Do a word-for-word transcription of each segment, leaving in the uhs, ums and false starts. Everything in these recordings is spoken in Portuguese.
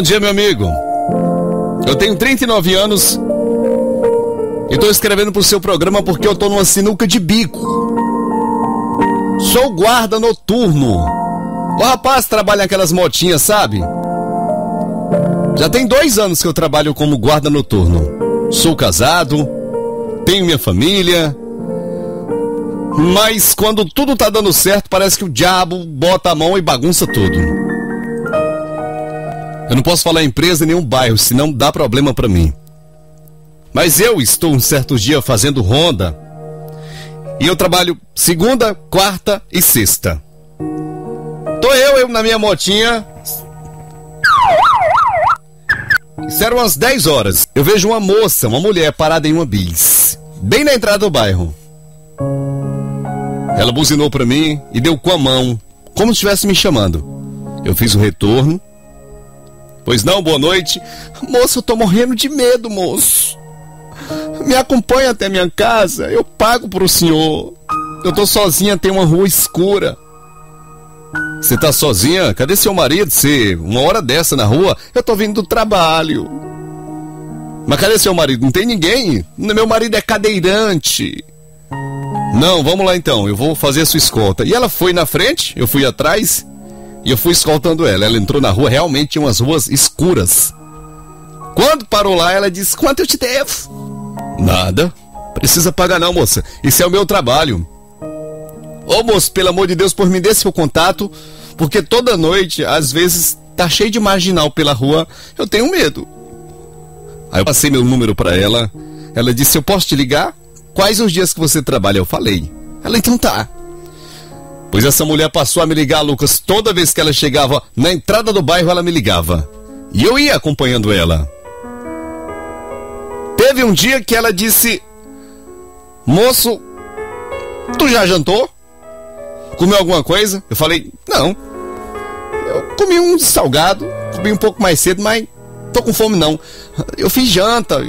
Bom dia, meu amigo. Eu tenho trinta e nove anos e tô escrevendo pro seu programa porque eu tô numa sinuca de bico. Sou guarda noturno. O rapaz trabalha naquelas motinhas, sabe? Já tem dois anos que eu trabalho como guarda noturno. Sou casado, tenho minha família, mas quando tudo tá dando certo, parece que o diabo bota a mão e bagunça tudo. Eu não posso falar empresa em nenhum bairro, senão dá problema pra mim. Mas eu estou um certo dia fazendo ronda e eu trabalho segunda, quarta e sexta. Tô eu, eu na minha motinha. Isso eram umas dez horas. Eu vejo uma moça, uma mulher parada em uma bis, bem na entrada do bairro. Ela buzinou pra mim e deu com a mão, como se estivesse me chamando. Eu fiz o retorno. Pois não, boa noite. Moço, eu tô morrendo de medo, moço. Me acompanha até minha casa, eu pago pro senhor. Eu tô sozinha, tem uma rua escura. Você tá sozinha? Cadê seu marido? Você, uma hora dessa na rua? Eu tô vindo do trabalho. Mas cadê seu marido? Não tem ninguém? Meu marido é cadeirante. Não, vamos lá então, eu vou fazer a sua escolta. E ela foi na frente, eu fui atrás. E eu fui escoltando ela. Ela entrou na rua, realmente tinha umas ruas escuras. Quando parou lá, ela disse: quanto eu te devo? Nada. Precisa pagar não, moça. Isso é o meu trabalho. Ô, moço, pelo amor de Deus, por me dê seu contato, porque toda noite, às vezes, tá cheio de marginal pela rua. Eu tenho medo. Aí eu passei meu número pra ela. Ela disse: eu posso te ligar? Quais os dias que você trabalha? Eu falei. Ela: então tá. Pois essa mulher passou a me ligar, Lucas. Toda vez que ela chegava na entrada do bairro, ela me ligava. E eu ia acompanhando ela. Teve um dia que ela disse: moço, tu já jantou? Comeu alguma coisa? Eu falei: não. Eu comi um salgado, comi um pouco mais cedo, mas tô com fome não. Eu fiz janta.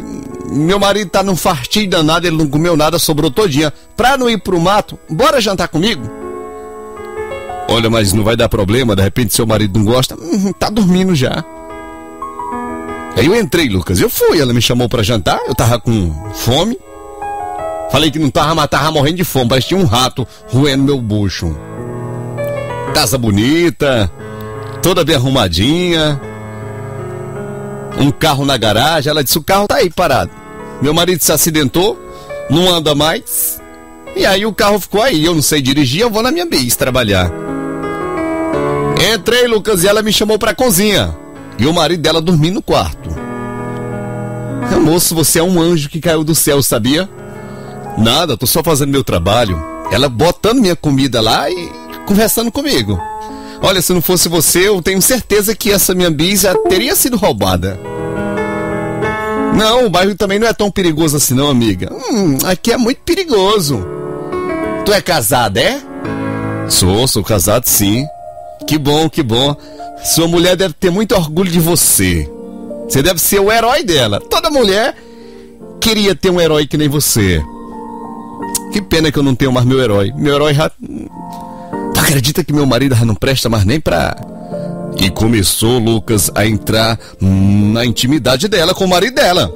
Meu marido tá num fartinho danado, ele não comeu nada, sobrou todinha. Pra não ir pro mato, bora jantar comigo? Olha, mas não vai dar problema, de repente seu marido não gosta. Hum, tá dormindo já. Aí eu entrei, Lucas, eu fui, ela me chamou pra jantar, eu tava com fome. Falei que não tava, mas tava morrendo de fome, parecia um rato roendo meu bucho. Casa bonita, toda bem arrumadinha. Um carro na garagem, ela disse: o carro tá aí parado. Meu marido se acidentou, não anda mais. E aí o carro ficou aí, eu não sei dirigir, eu vou na minha bis trabalhar. Entrei, Lucas, e ela me chamou pra cozinha. E o marido dela dormindo no quarto. Moço, você é um anjo que caiu do céu, sabia? Nada, tô só fazendo meu trabalho. Ela botando minha comida lá e conversando comigo. Olha, se não fosse você, eu tenho certeza que essa minha bis já teria sido roubada. Não, o bairro também não é tão perigoso assim não, amiga. Hum, aqui é muito perigoso. Tu é casada, é? Sou, sou casado sim. Que bom, que bom. Sua mulher deve ter muito orgulho de você. Você deve ser o herói dela. Toda mulher queria ter um herói que nem você. Que pena que eu não tenho mais meu herói. Meu herói já... Tu acredita que meu marido já não presta mais nem pra... E começou, Lucas, a entrar na intimidade dela com o marido dela.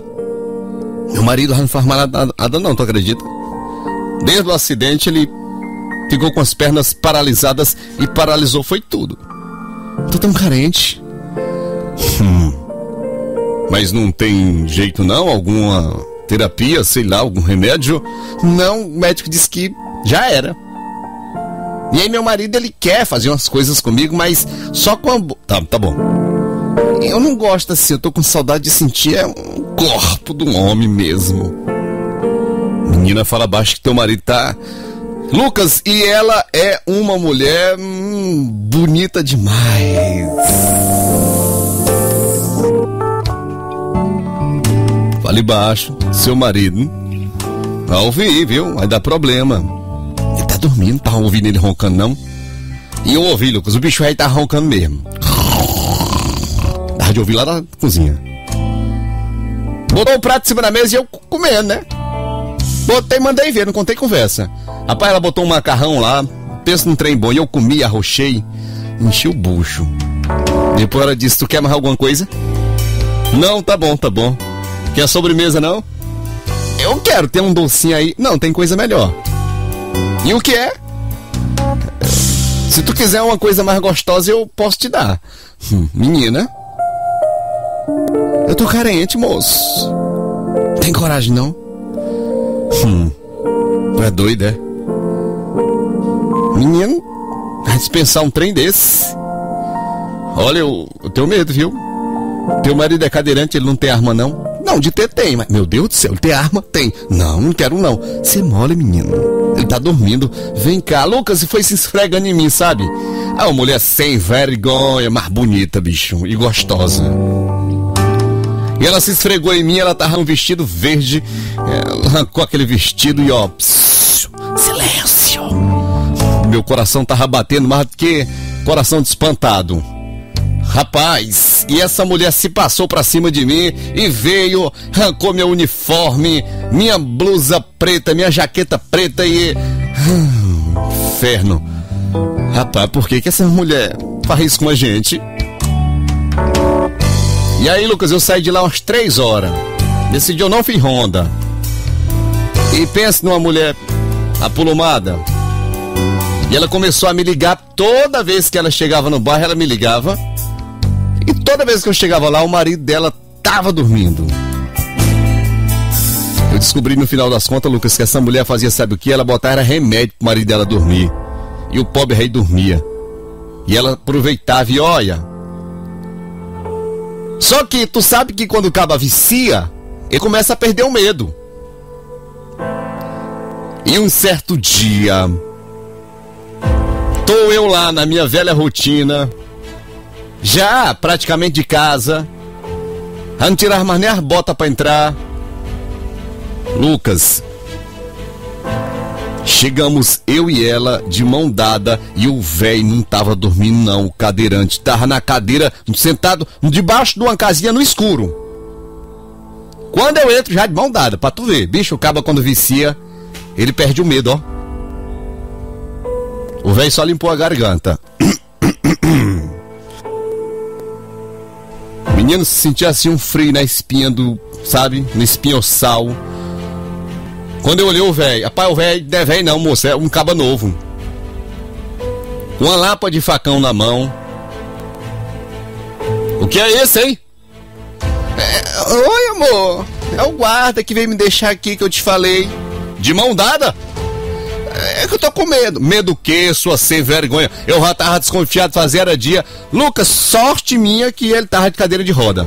Meu marido já não faz mais nada não, tu acredita? Desde o acidente ele... ficou com as pernas paralisadas e paralisou, foi tudo. Tô tão carente. Hum. Mas não tem jeito não? Alguma terapia, sei lá, algum remédio? Não, o médico disse que já era. E aí meu marido, ele quer fazer umas coisas comigo, mas só com a... Tá, tá bom. Eu não gosto assim, eu tô com saudade de sentir é um corpo de um homem mesmo. Menina, fala baixo que teu marido tá... Lucas, e ela é uma mulher hum, bonita demais. Fale baixo, seu marido. Vai ouvir, viu? Vai dar problema. Ele tá dormindo, não tá ouvindo ele roncando, não? E eu ouvi, Lucas, o bicho aí tá roncando mesmo. Tava de ouvir lá na cozinha. Botou o prato em cima da mesa e eu comendo, né? Botei, mandei ver, não contei conversa. Rapaz, ela botou um macarrão lá, pensa num trem bom, e eu comi, arrochei, enchi o bucho. Depois ela disse, tu quer amarrar alguma coisa? Não, tá bom, tá bom. Quer sobremesa, não? Eu quero ter um docinho aí. Não, tem coisa melhor. E o que é? Se tu quiser uma coisa mais gostosa, eu posso te dar. Hum, menina, eu tô carente, moço. Tem coragem, não? Hum, tu é doida, é? Menino, vai dispensar um trem desse. Olha, eu, eu tenho medo, viu? Teu marido é cadeirante, ele não tem arma, não? Não, de ter tem, mas... Meu Deus do céu, ele tem arma? Tem. Não, não quero não. Você mole, menino. Ele tá dormindo. Vem cá, Lucas, e foi se esfregando em mim, sabe? Ah, uma mulher sem vergonha, mas bonita, bicho, e gostosa. E ela se esfregou em mim, ela tava um vestido verde. Ela arrancou aquele vestido e ó... Psiu, silêncio. Meu coração tava batendo mais do que coração de espantado. Rapaz, e essa mulher se passou pra cima de mim e veio, arrancou meu uniforme, minha blusa preta, minha jaqueta preta e... Inferno. Rapaz, por que que essa mulher faz isso com a gente? E aí, Lucas, eu saí de lá umas três horas. Decidi eu não fiz ronda. E pensa numa mulher apulumada. E ela começou a me ligar toda vez que ela chegava no bairro, ela me ligava. E toda vez que eu chegava lá, o marido dela tava dormindo. Eu descobri no final das contas, Lucas, que essa mulher fazia sabe o que? Ela botava remédio pro marido dela dormir. E o pobre rei dormia. E ela aproveitava e olha. Só que tu sabe que quando o caba vicia, ele começa a perder o medo. E um certo dia, tô eu lá na minha velha rotina... Já praticamente de casa, a não tirar mais nem as botas pra entrar. Lucas, chegamos eu e ela de mão dada e o velho não tava dormindo não, o cadeirante. Tava na cadeira, sentado debaixo de uma casinha no escuro. Quando eu entro já de mão dada, pra tu ver, bicho, o caba quando vicia, ele perde o medo, ó. O velho só limpou a garganta. Menino, se sentia assim um frio na espinha do, sabe, no espinhoçal. Quando eu olhei o velho, rapaz, o velho não é velho não, moço, é um caba novo. Uma lapa de facão na mão. O que é esse, hein? É, oi, amor, é o guarda que veio me deixar aqui que eu te falei. De mão dada? É que eu tô com medo. Medo o quê, sua sem vergonha? Eu já tava desconfiado, fazia era dia. Lucas, sorte minha que ele tava de cadeira de roda.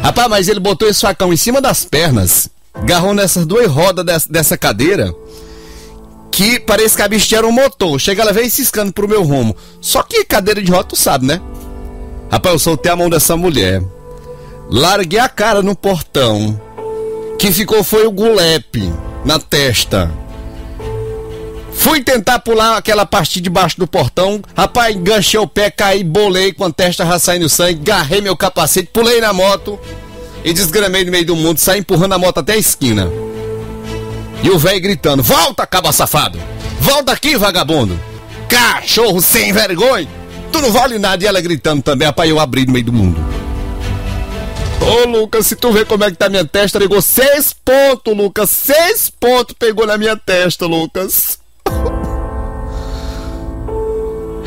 Rapaz, mas ele botou esse facão em cima das pernas, agarrou nessas duas rodas dessa cadeira, que parece que a bicha era um motor. Chega, ela veio ciscando pro meu rumo. Só que cadeira de roda, tu sabe, né? Rapaz, eu soltei a mão dessa mulher, larguei a cara no portão. Que ficou foi o gulepe na testa. Fui tentar pular aquela parte de baixo do portão. Rapaz, enganchei o pé, caí, bolei com a testa já saindo sangue. Garrei meu capacete, pulei na moto e desgramei no meio do mundo. Saí empurrando a moto até a esquina. E o velho gritando, volta, caba safado! Volta aqui, vagabundo! Cachorro sem vergonha! Tu não vale nada! E ela gritando também, rapaz, eu abri no meio do mundo. Ô, Lucas, se tu vê como é que tá minha testa, pegou seis pontos, Lucas. Seis pontos pegou na minha testa, Lucas.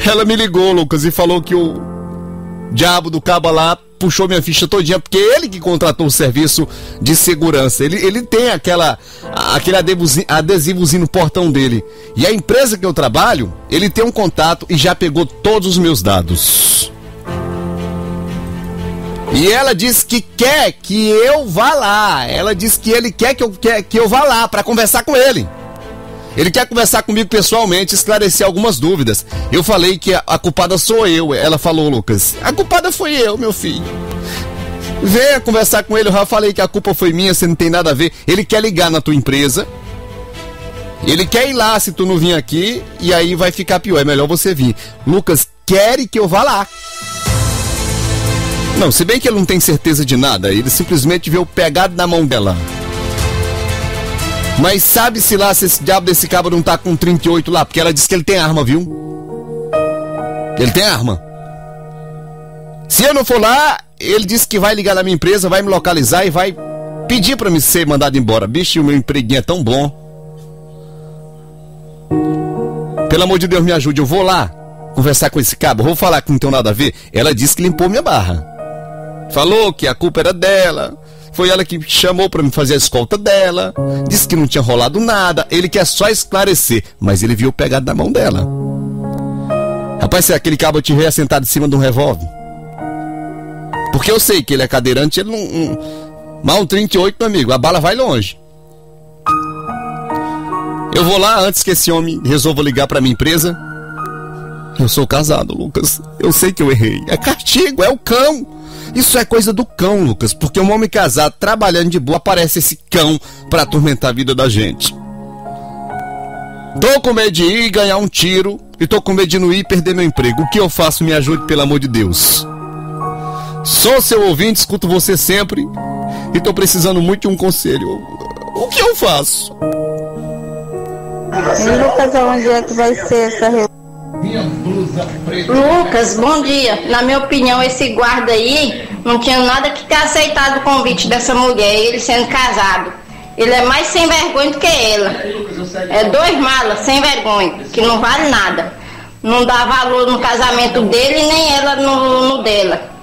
Ela me ligou, Lucas, e falou que o diabo do caba lá puxou minha ficha todinha, porque ele que contratou o serviço de segurança. Ele, ele tem aquela, aquele adesivozinho, adesivozinho no portão dele. E a empresa que eu trabalho, ele tem um contato e já pegou todos os meus dados. E ela disse que quer que eu vá lá. Ela disse que ele quer que eu, quer, que eu vá lá pra conversar com ele. Ele quer conversar comigo pessoalmente, esclarecer algumas dúvidas. Eu falei que a, a culpada sou eu. Ela falou, Lucas, a culpada foi eu, meu filho. Venha conversar com ele. Eu já falei que a culpa foi minha, você não tem nada a ver. Ele quer ligar na tua empresa. Ele quer ir lá se tu não vir aqui. E aí vai ficar pior, é melhor você vir. Lucas, quer que eu vá lá. Não, se bem que ele não tem certeza de nada. Ele simplesmente vê o pegado na mão dela. Mas sabe-se lá se esse diabo desse cabo não tá com trinta e oito lá, porque ela disse que ele tem arma, viu? Ele tem arma. Se eu não for lá, ele disse que vai ligar na minha empresa, vai me localizar e vai pedir pra me ser mandado embora. Bicho, o meu empreguinho é tão bom. Pelo amor de Deus, me ajude, eu vou lá conversar com esse cabo, vou falar que não tem nada a ver. Ela disse que limpou minha barra. Falou que a culpa era dela. Foi ela que chamou pra me fazer a escolta dela. Disse que não tinha rolado nada. Ele quer só esclarecer. Mas ele viu pegado na mão dela. Rapaz, se aquele cabo eu tiver sentado em cima de um revólver. Porque eu sei que ele é cadeirante, ele não... Um, mal um trinta e oito, meu amigo, a bala vai longe. Eu vou lá antes que esse homem resolva ligar pra minha empresa. Eu sou casado, Lucas. Eu sei que eu errei. É castigo, é o cão. Isso é coisa do cão, Lucas. Porque um homem casado, trabalhando de boa, aparece esse cão pra atormentar a vida da gente. Tô com medo de ir ganhar um tiro. E tô com medo de não ir perder meu emprego. O que eu faço? Me ajude, pelo amor de Deus. Sou seu ouvinte, escuto você sempre. E tô precisando muito de um conselho. O que eu faço? Lucas, onde é que vai ser essa reunião? Lucas, bom dia. Na minha opinião, esse guarda aí não tinha nada que ter aceitado o convite dessa mulher, ele sendo casado. Ele é mais sem vergonha do que ela. É dois malas, sem vergonha, que não vale nada. Não dá valor no casamento dele, nem ela no, no dela.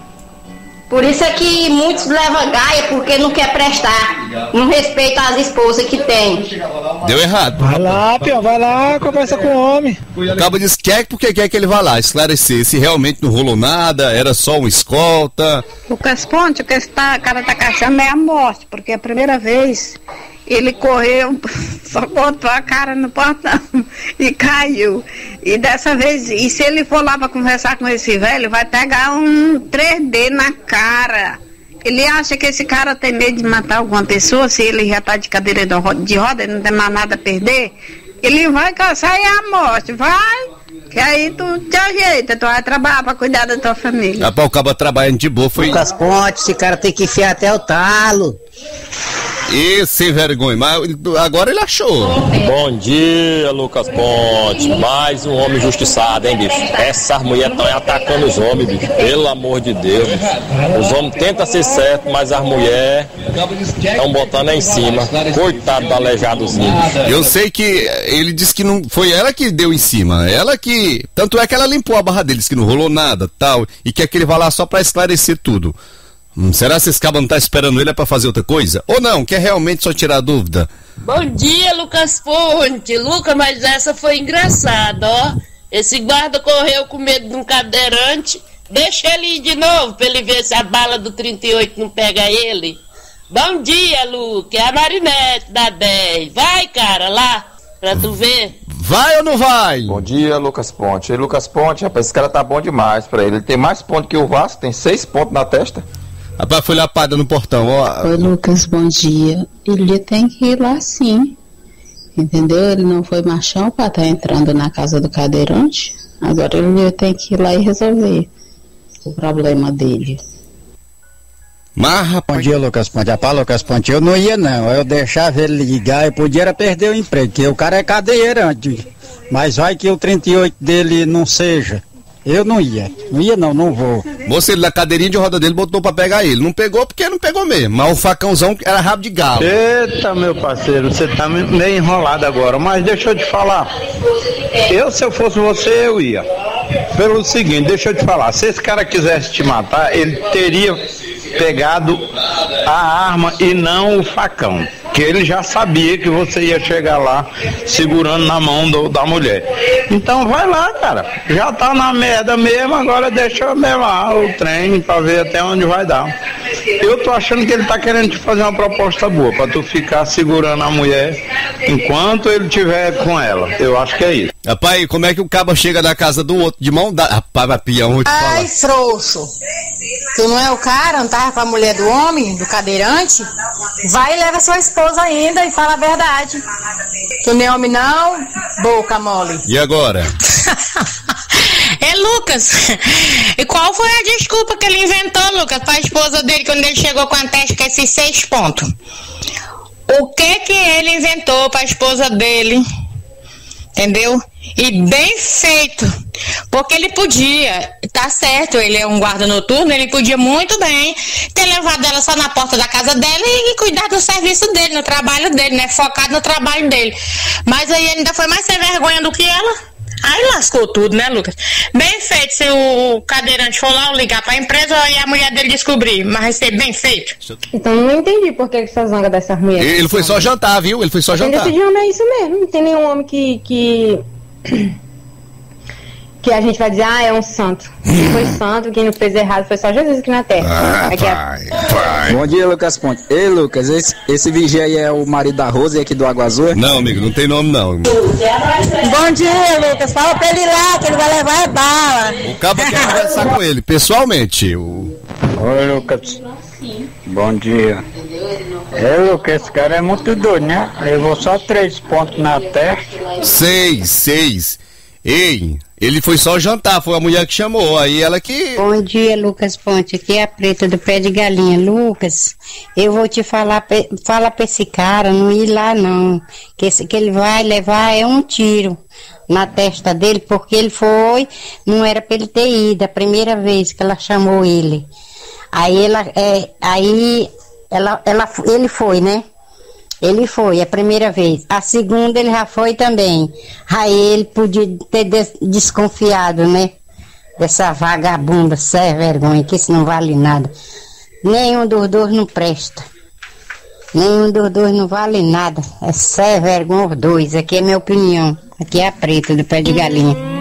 Por isso é que muitos levam gaia, porque não quer prestar, não respeita as esposas que tem. Deu errado. Vai lá, pior, vai lá, conversa com o homem. O cabo diz que é porque quer que ele vá lá esclarecer se realmente não rolou nada, era só uma escolta. Lucas Ponte, o que esse cara tá caçando é a morte, porque é a primeira vez ele correu, só botou a cara no portão e caiu. E dessa vez, e se ele for lá para conversar com esse velho, vai pegar um três D na cara. Ele acha que esse cara tem medo de matar alguma pessoa, se ele já tá de cadeira de roda, não tem mais nada a perder. Ele vai caçar e a morte, vai, que aí tu te ajeita, tu vai trabalhar para cuidar da tua família. Rapaz, o cabo trabalhando de boa, foi... Lucas Ponte, esse cara tem que enfiar até o talo. E sem vergonha, mas agora ele achou. Bom dia, Lucas Ponte. Mais um homem injustiçado, hein, bicho? Essas mulheres estão atacando os homens, bicho. Pelo amor de Deus, bicho. Os homens tentam ser certos, mas as mulheres estão botando em cima. Coitado do aleijadozinho. Eu sei que ele disse que não foi ela que deu em cima. Ela que... Tanto é que ela limpou a barra deles, que não rolou nada, tal. E quer que ele vá lá só pra esclarecer tudo. Hum, será que esse cabo não tá esperando ele é pra fazer outra coisa? Ou não, quer realmente só tirar a dúvida? Bom dia, Lucas Ponte. Lucas, mas essa foi engraçada, ó. Esse guarda correu com medo de um cadeirante. Deixa ele ir de novo pra ele ver se a bala do trinta e oito não pega ele. Bom dia, Lucas. É a Marinete da dez. Vai, cara, lá, pra tu ver. Vai ou não vai? Bom dia, Lucas Ponte. E Lucas Ponte, rapaz, esse cara tá bom demais pra ele. Ele tem mais ponto que o Vasco, tem seis pontos na testa. Rapaz, foi lapada no portão, ó. Oi, Lucas, bom dia. Ele tem que ir lá sim. Entendeu? Ele não foi machão pra estar entrando na casa do cadeirante. Agora ele tem que ir lá e resolver o problema dele. Mas, rapaz... Bom dia, Lucas Ponte. Rapaz, Lucas Ponte, eu não ia não. Eu deixava ele ligar e podia perder o emprego, porque o cara é cadeirante. Mas vai que o trinta e oito dele não seja. Eu não ia, não ia não, não vou. Moça, ele na cadeirinha de roda dele botou pra pegar ele. Não pegou porque não pegou mesmo, mas o facãozão era rabo de galo. Eita, meu parceiro, você tá meio enrolado agora, mas deixa eu te falar. Eu, se eu fosse você, eu ia. Pelo seguinte, deixa eu te falar, se esse cara quisesse te matar, ele teria pegado a arma e não o facão. Que ele já sabia que você ia chegar lá segurando na mão do, da mulher. Então vai lá, cara. Já tá na merda mesmo, agora deixa eu levar o trem pra ver até onde vai dar. Eu tô achando que ele tá querendo te fazer uma proposta boa, pra tu ficar segurando a mulher enquanto ele tiver com ela. Eu acho que é isso. Rapaz, como é que o cabo chega na casa do outro de mão dada? Rapaz, pião, vou te falar. Ai, frouxo. Tu não é o cara, não tava com a mulher do homem, do cadeirante? Vai e leva sua esposa ainda e fala a verdade. Tu nem homem não, boca mole. E agora? É, Lucas, e qual foi a desculpa que ele inventou, Lucas, pra esposa dele quando ele chegou com a testa com esses seis pontos? O que que ele inventou pra esposa dele? Entendeu? E bem feito, porque ele podia Tá certo, ele é um guarda noturno, ele podia muito bem ter levado ela só na porta da casa dela e cuidar do serviço dele, no trabalho dele, né? Focado no trabalho dele. Mas aí ainda foi mais sem vergonha do que ela. Aí lascou tudo, né, Lucas? Bem feito se o cadeirante for lá ligar pra empresa e a mulher dele descobrir. Mas vai ser bem feito. Então não entendi por que essa zanga dessa mulher. Ele foi só jantar, viu? Ele foi só jantar. Ele decidiu, não é isso mesmo. Não tem nenhum homem que... que... que a gente vai dizer, ah, é um santo. Quem foi santo, quem não fez errado foi só Jesus aqui na terra. Ah, pai, pai. Bom dia, Lucas Ponte. Ei, Lucas, esse, esse vigia aí é o marido da Rose aqui do Água Azul? Não, amigo, não tem nome não. Bom dia, Lucas. Fala pra ele lá, que ele vai levar a bala. O cabo quer conversar com ele, pessoalmente. O... Oi, Lucas. Bom dia. É, Lucas, esse cara é muito doido, né? Levou só três pontos na terra. Seis, seis. Ei... Ele foi só jantar, foi a mulher que chamou, aí ela que... Bom dia, Lucas Ponte, aqui é a Preta do Pé de Galinha. Lucas, eu vou te falar, fala pra esse cara não ir lá não, que, esse, que ele vai levar é um tiro na testa dele, porque ele foi, não era pra ele ter ido, a primeira vez que ela chamou ele. Aí ela, é, aí ela, ela, ele foi, né? Ele foi a primeira vez. A segunda ele já foi também. Aí ele podia ter des- desconfiado, né? Dessa vagabunda, sem vergonha, que isso não vale nada. Nenhum dos dois não presta. Nenhum dos dois não vale nada. É sem vergonha os dois. Aqui é minha opinião. Aqui é a Preta do Pé de Galinha.